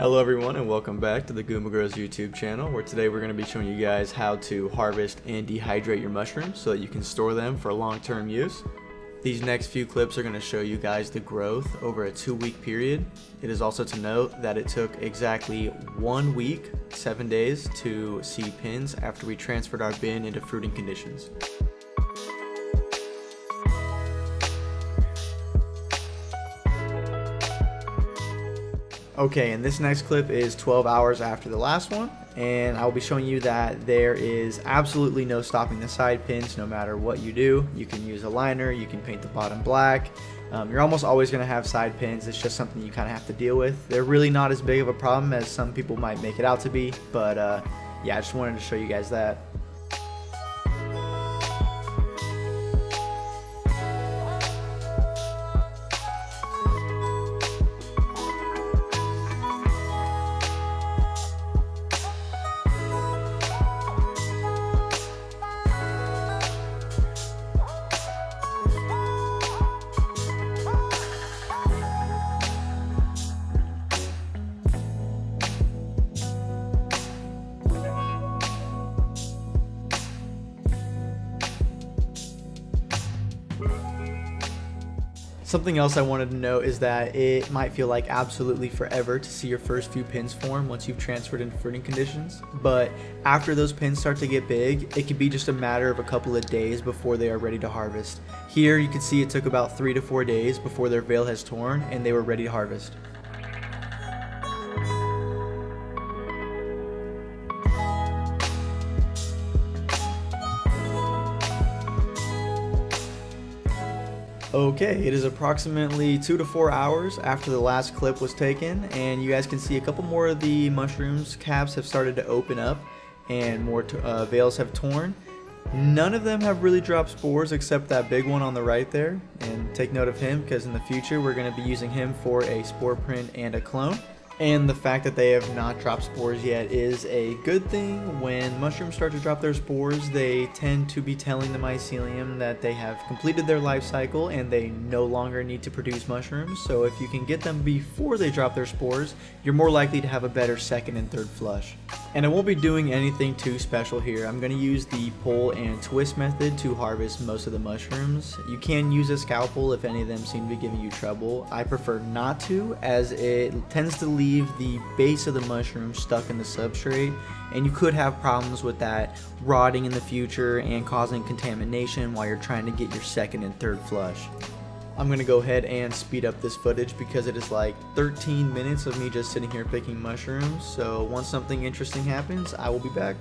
Hello everyone and welcome back to the Goomba Grows YouTube channel, where today we're going to be showing you guys how to harvest and dehydrate your mushrooms so that you can store them for long-term use. These next few clips are going to show you guys the growth over a 2-week period. It is also to note that it took exactly 1 week, 7 days to see pins after we transferred our bin into fruiting conditions. Okay, and this next clip is 12 hours after the last one, and I'll be showing you that there is absolutely no stopping the side pins no matter what you do. You can use a liner, you can paint the bottom black. You're almost always gonna have side pins. It's just something you kind of have to deal with. They're really not as big of a problem as some people might make it out to be, but yeah, I just wanted to show you guys that. Something else I wanted to note is that it might feel like absolutely forever to see your first few pins form once you've transferred into fruiting conditions, but after those pins start to get big, it could be just a matter of a couple of days before they are ready to harvest. Here you can see it took about 3 to 4 days before their veil has torn and they were ready to harvest. Okay, it is approximately 2 to 4 hours after the last clip was taken, and you guys can see a couple more of the mushrooms. Caps have started to open up and more veils have torn. None of them have really dropped spores except that big one on the right there, and take note of him because in the future we're going to be using him for a spore print and a clone. And the fact that they have not dropped spores yet is a good thing. When mushrooms start to drop their spores, they tend to be telling the mycelium that they have completed their life cycle and they no longer need to produce mushrooms. So if you can get them before they drop their spores, you're more likely to have a better second and third flush. And I won't be doing anything too special here. I'm going to use the pull and twist method to harvest most of the mushrooms. You can use a scalpel if any of them seem to be giving you trouble. I prefer not to, as it tends to leave the base of the mushroom stuck in the substrate, and you could have problems with that rotting in the future and causing contamination while you're trying to get your second and third flush. I'm going to go ahead and speed up this footage because it is like 13 minutes of me just sitting here picking mushrooms. So once something interesting happens, I will be back.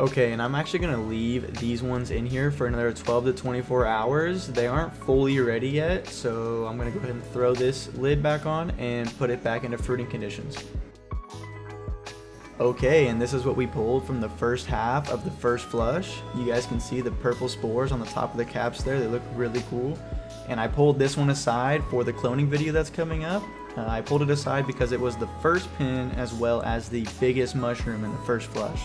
Okay, and I'm actually gonna leave these ones in here for another 12 to 24 hours. They aren't fully ready yet, so I'm gonna go ahead and throw this lid back on and put it back into fruiting conditions. Okay, and this is what we pulled from the first half of the first flush. You guys can see the purple spores on the top of the caps there. They look really cool. And I pulled this one aside for the cloning video that's coming up. I pulled it aside because it was the first pin as well as the biggest mushroom in the first flush.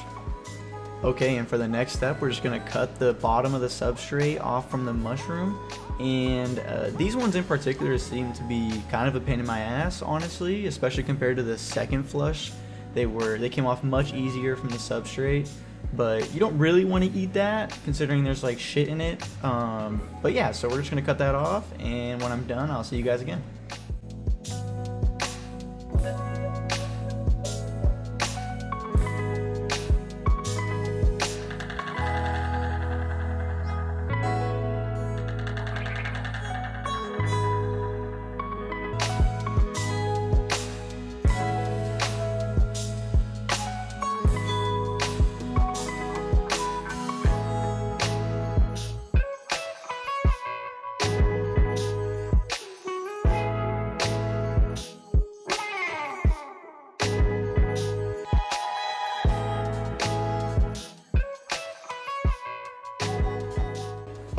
Okay, and for the next step, we're just gonna cut the bottom of the substrate off from the mushroom. And these ones in particular seem to be kind of a pain in my ass, honestly, especially compared to the second flush. They came off much easier from the substrate, but you don't really want to eat that considering there's like shit in it. But yeah, so we're just gonna cut that off, and when I'm done, I'll see you guys again.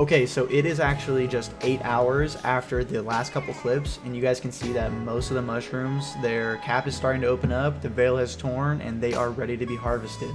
Okay, so it is actually just 8 hours after the last couple clips, and you guys can see that most of the mushrooms, their cap is starting to open up, the veil has torn, and they are ready to be harvested.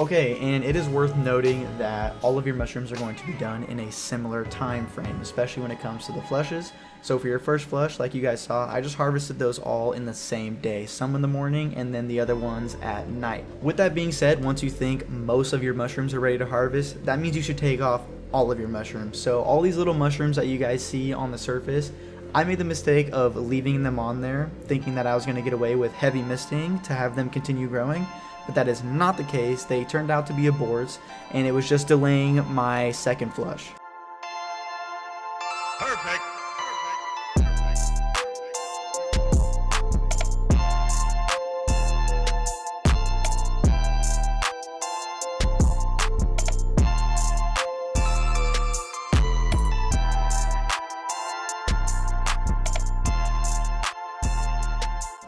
Okay, and it is worth noting that all of your mushrooms are going to be done in a similar time frame, especially when it comes to the flushes. So for your first flush, like you guys saw, I just harvested those all in the same day, some in the morning and then the other ones at night. With that being said, once you think most of your mushrooms are ready to harvest, that means you should take off all of your mushrooms. So all these little mushrooms that you guys see on the surface, I made the mistake of leaving them on there, thinking that I was going to get away with heavy misting to have them continue growing. But that is not the case. They turned out to be aborts, and it was just delaying my second flush. Perfect.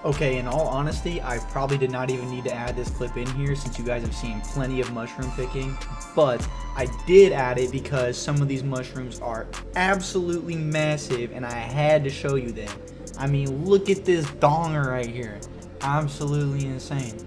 Okay, in all honesty, I probably did not even need to add this clip in here since you guys have seen plenty of mushroom picking, but I did add it because some of these mushrooms are absolutely massive and I had to show you them. I mean, look at this donger right here. Absolutely insane.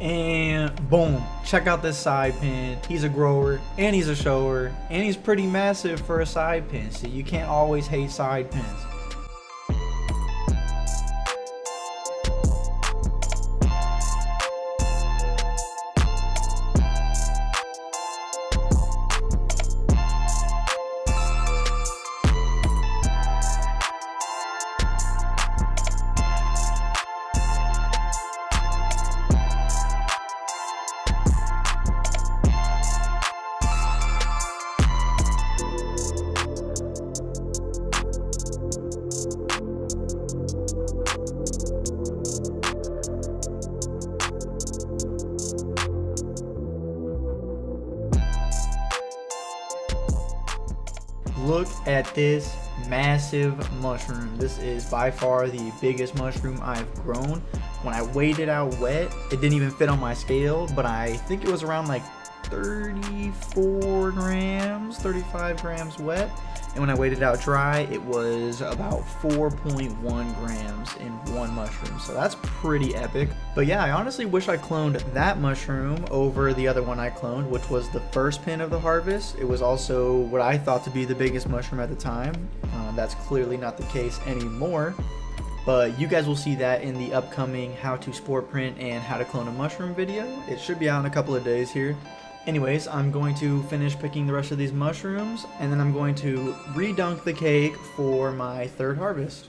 And boom, check out this side pin. He's a grower and he's a shower and he's pretty massive for a side pin, so you can't always hate side pins. Look at this massive mushroom. This is by far the biggest mushroom I've grown. When I weighed it out wet, it didn't even fit on my scale, but I think it was around like 34 grams, 35 grams wet. And when I weighed it out dry, it was about 4.1 grams in one mushroom. So that's pretty epic. But yeah, I honestly wish I cloned that mushroom over the other one I cloned, which was the first pin of the harvest. It was also what I thought to be the biggest mushroom at the time. That's clearly not the case anymore. But you guys will see that in the upcoming how to spore print and how to clone a mushroom video. It should be out in a couple of days here. Anyways, I'm going to finish picking the rest of these mushrooms, and then I'm going to re-dunk the cake for my third harvest.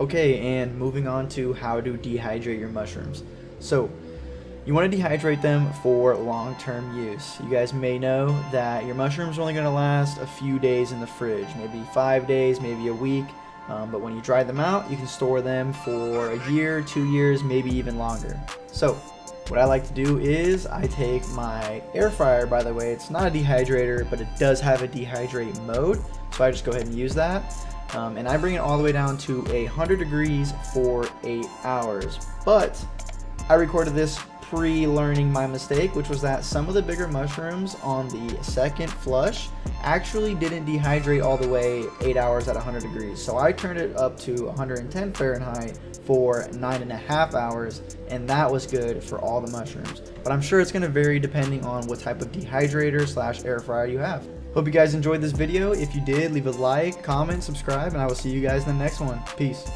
Okay, and moving on to how to dehydrate your mushrooms. So, you want to dehydrate them for long-term use. You guys may know that your mushrooms are only going to last a few days in the fridge, maybe 5 days, maybe a week. But when you dry them out, you can store them for a year, 2 years, maybe even longer. So what I like to do is I take my air fryer, by the way, it's not a dehydrator, but it does have a dehydrate mode. So I just go ahead and use that. And I bring it all the way down to 100 degrees for 8 hours. But I recorded this pre-learning my mistake, which was that some of the bigger mushrooms on the second flush actually didn't dehydrate all the way 8 hours at 100 degrees. So I turned it up to 110 Fahrenheit for 9.5 hours, and that was good for all the mushrooms. But I'm sure it's going to vary depending on what type of dehydrator slash air fryer you have. Hope you guys enjoyed this video. If you did, leave a like, comment, subscribe, and I will see you guys in the next one. Peace.